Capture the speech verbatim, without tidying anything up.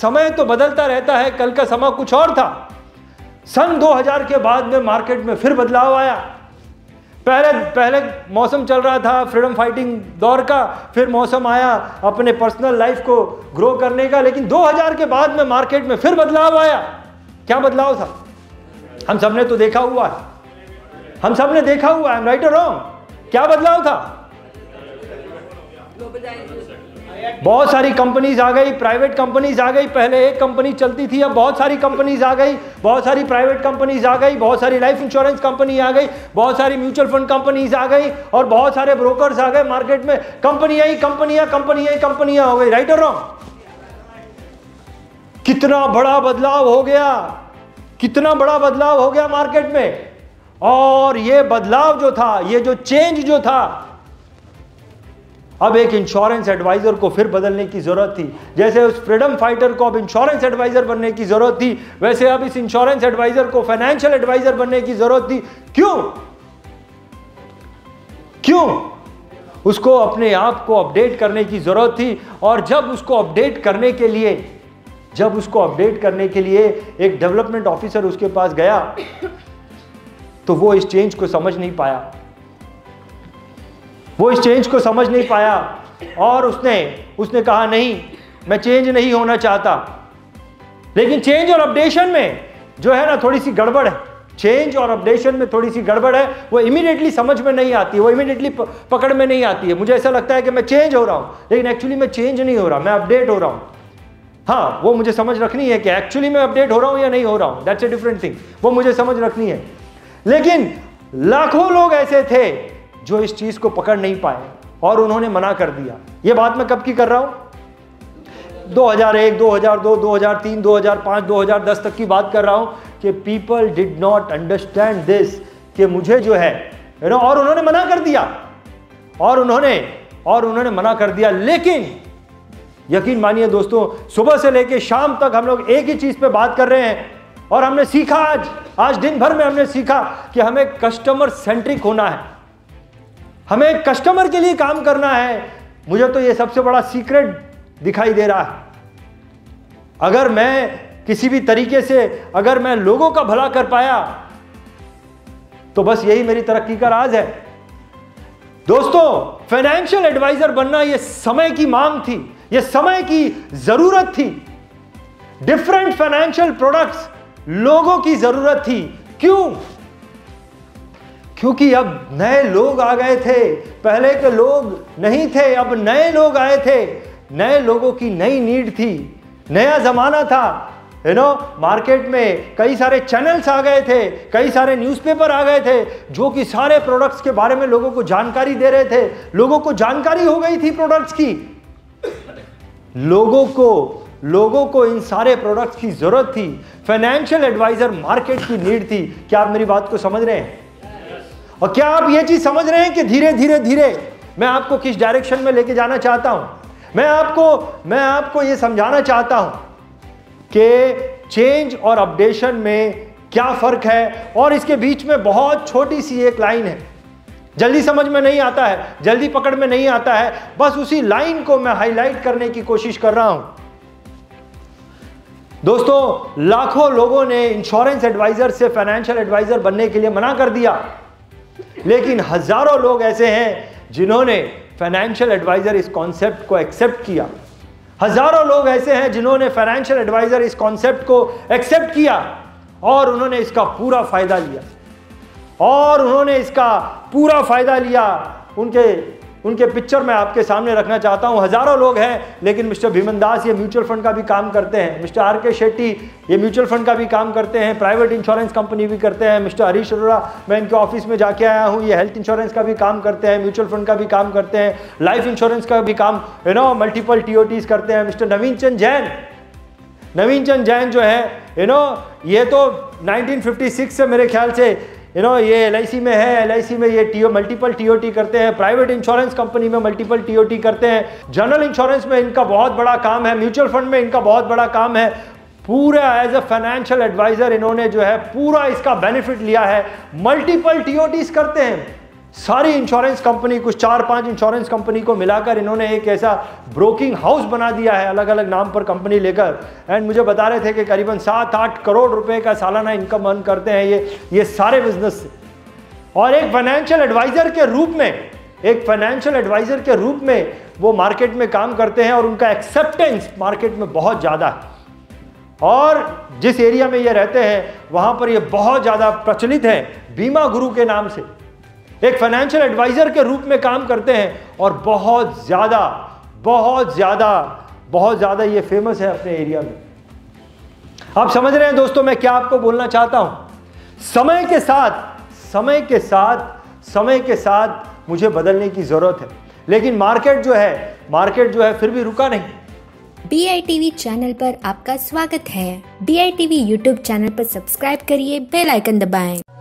समय तो बदलता रहता है, कल का समय कुछ और था, सन दो हज़ार के बाद में मार्केट में फिर बदलाव आया। पहले पहले मौसम चल रहा था फ्रीडम फाइटिंग दौर का, फिर मौसम आया अपने पर्सनल लाइफ को ग्रो करने का, लेकिन दो हज़ार के बाद में मार्केट में फिर बदलाव आया। क्या बदलाव था? हम सब ने तो देखा हुआ है, हम सब ने देखा हुआ है, आई एम राइट और रॉन्ग? क्या बदलाव था? बहुत सारी कंपनीज आ गई, प्राइवेट कंपनीज आ गई। पहले एक कंपनी चलती थी, अब बहुत सारी कंपनीज आ गई, बहुत सारी प्राइवेट कंपनीज आ गई, बहुत सारी लाइफ इंश्योरेंस कंपनी आ गई, बहुत सारी म्यूचुअल फंड कंपनीज आ गई, और बहुत सारे ब्रोकर्स आ गए मार्केट में। कंपनियां ही कंपनियां कंपनियां कंपनियां हो गई, राइट और रॉन्ग? कितना बड़ा बदलाव हो गया, कितना बड़ा बदलाव हो गया मार्केट में। और ये बदलाव जो था, ये जो चेंज जो था, अब एक इंश्योरेंस एडवाइजर को फिर बदलने की जरूरत थी। जैसे उस फ्रीडम फाइटर को अब इंश्योरेंस एडवाइजर बनने की जरूरत थी, वैसे अब इस इंश्योरेंस एडवाइजर को फाइनेंशियल एडवाइजर बनने की जरूरत थी। क्यों? क्यों? उसको अपने आप को अपडेट करने की जरूरत थी। और जब उसको अपडेट करने के लिए जब उसको अपडेट करने के लिए एक डेवलपमेंट ऑफिसर उसके पास गया, तो वो इस चेंज को समझ नहीं पाया, वो इस चेंज को समझ नहीं पाया और उसने उसने कहा नहीं, मैं चेंज नहीं होना चाहता। लेकिन चेंज और अपडेशन में जो है ना थोड़ी सी गड़बड़ है, चेंज और अपडेशन में थोड़ी सी गड़बड़ है। वो इमीडिएटली समझ में नहीं आती, वो इमीडिएटली पकड़ में नहीं आती है। मुझे ऐसा लगता है कि मैं चेंज हो रहा हूँ, लेकिन एक्चुअली मैं चेंज नहीं हो रहा, मैं अपडेट हो रहा हूँ। हाँ, वो मुझे समझ रखनी है कि एक्चुअली मैं अपडेट हो रहा हूँ या नहीं हो रहा हूँ, दैट्स अ डिफरेंट थिंग, वो मुझे समझ रखनी है। लेकिन लाखों लोग ऐसे थे जो इस चीज को पकड़ नहीं पाए और उन्होंने मना कर दिया। ये बात मैं कब की कर रहा हूं? दो हज़ार एक, दो हज़ार दो, दो हज़ार तीन, दो हज़ार पाँच, दो हज़ार दस तक की बात कर रहा हूं कि people did not understand this, कि मुझे जो है ना, और उन्होंने मना कर दिया और उन्होंने और उन्होंने मना कर दिया। लेकिन यकीन मानिए दोस्तों, सुबह से लेकर शाम तक हम लोग एक ही चीज पे बात कर रहे हैं, और हमने सीखा आज आज दिन भर में हमने सीखा कि हमें कस्टमर सेंट्रिक होना है, हमें कस्टमर के लिए काम करना है। मुझे तो ये सबसे बड़ा सीक्रेट दिखाई दे रहा है। अगर मैं किसी भी तरीके से अगर मैं लोगों का भला कर पाया, तो बस यही मेरी तरक्की का राज है। दोस्तों, फाइनेंशियल एडवाइजर बनना ये समय की मांग थी, ये समय की जरूरत थी। डिफरेंट फाइनेंशियल प्रोडक्ट्स लोगों की जरूरत थी। क्यों? क्योंकि अब नए लोग आ गए थे, पहले के लोग नहीं थे, अब नए लोग आए थे, नए लोगों की नई नीड थी, नया जमाना था, यू नो। मार्केट में कई सारे चैनल्स आ गए थे, कई सारे न्यूज़पेपर आ गए थे, जो कि सारे प्रोडक्ट्स के बारे में लोगों को जानकारी दे रहे थे। लोगों को जानकारी हो गई थी प्रोडक्ट्स की, लोगों को लोगों को इन सारे प्रोडक्ट्स की जरूरत थी। फाइनेंशियल एडवाइजर मार्केट की नीड थी। क्या आप मेरी बात को समझ रहे हैं? और क्या आप ये चीज समझ रहे हैं कि धीरे धीरे धीरे मैं आपको किस डायरेक्शन में लेके जाना चाहता हूं? मैं आपको मैं आपको ये समझाना चाहता हूं कि चेंज और अपडेशन में क्या फर्क है, और इसके बीच में बहुत छोटी सी एक लाइन है, जल्दी समझ में नहीं आता है, जल्दी पकड़ में नहीं आता है। बस उसी लाइन को मैं हाईलाइट करने की कोशिश कर रहा हूं। दोस्तों, लाखों लोगों ने इंश्योरेंस एडवाइजर से फाइनेंशियल एडवाइजर बनने के लिए मना कर दिया, लेकिन हजारों लोग ऐसे हैं जिन्होंने फाइनेंशियल एडवाइजर इस कॉन्सेप्ट को एक्सेप्ट किया। हजारों लोग ऐसे हैं जिन्होंने फाइनेंशियल एडवाइजर इस कॉन्सेप्ट को एक्सेप्ट किया और उन्होंने इसका पूरा फायदा लिया और उन्होंने इसका पूरा फायदा लिया। उनके उनके पिक्चर मैं आपके सामने रखना चाहता हूं। हजारों लोग हैं, लेकिन मिस्टर भीमन दास ये म्यूचुअल फंड का भी काम करते हैं, मिस्टर आर के शेट्टी ये म्यूचुअल फंड का भी काम करते हैं, प्राइवेट इंश्योरेंस कंपनी भी करते हैं, मिस्टर हरीश अरोड़ा मैं इनके ऑफिस में जाके आया हूं, ये हेल्थ इंश्योरेंस का भी काम करते हैं, म्यूचुअल फंड का भी काम करते हैं, लाइफ इंश्योरेंस का भी काम, you know, multiple T O Ts करते हैं। मिस्टर नवीन चंद जैन नवीन चंद जैन जो है, यू नो, ये तो नाइनटीन फिफ्टी सिक्स से मेरे ख्याल से, यू नो, ये एल आई सी में है, एल आई सी में ये टीओ मल्टीपल टीओटी करते हैं, प्राइवेट इंश्योरेंस कंपनी में मल्टीपल टीओटी करते हैं, जनरल इंश्योरेंस में इनका बहुत बड़ा काम है, म्यूचुअल फंड में इनका बहुत बड़ा काम है। पूरा एज अ फाइनेंशियल एडवाइजर इन्होंने जो है पूरा इसका बेनिफिट लिया है। मल्टीपल टीओटीज करते हैं, सारी इंश्योरेंस कंपनी, कुछ चार पांच इंश्योरेंस कंपनी को मिलाकर इन्होंने एक ऐसा ब्रोकिंग हाउस बना दिया है अलग अलग नाम पर कंपनी लेकर। एंड मुझे बता रहे थे कि करीबन सात आठ करोड़ रुपए का सालाना इनकम अर्न करते हैं ये ये सारे बिजनेस से। और एक फाइनेंशियल एडवाइज़र के रूप में एक फाइनेंशियल एडवाइज़र के रूप में वो मार्केट में काम करते हैं और उनका एक्सेप्टेंस मार्केट में बहुत ज़्यादा है। और जिस एरिया में ये रहते हैं वहाँ पर ये बहुत ज़्यादा प्रचलित हैं बीमा गुरु के नाम से। एक फाइनेंशियल एडवाइज़र के रूप में काम करते हैं और बहुत ज़्यादा बहुत ज़्यादा बहुत ज़्यादा ये फेमस है अपने एरिया में। आप समझ रहे हैं दोस्तों मैं क्या आपको बोलना चाहता हूँ। समय के साथ समय के साथ समय के साथ मुझे बदलने की ज़रूरत है, लेकिन मार्केट जो है मार्केट जो है फिर भी रुका नहीं। B I T V channel पर आपका स्वागत है। बी आई टी वी यूट्यूब चैनल पर सब्सक्राइब करिए, बेल आइकन दबाएं।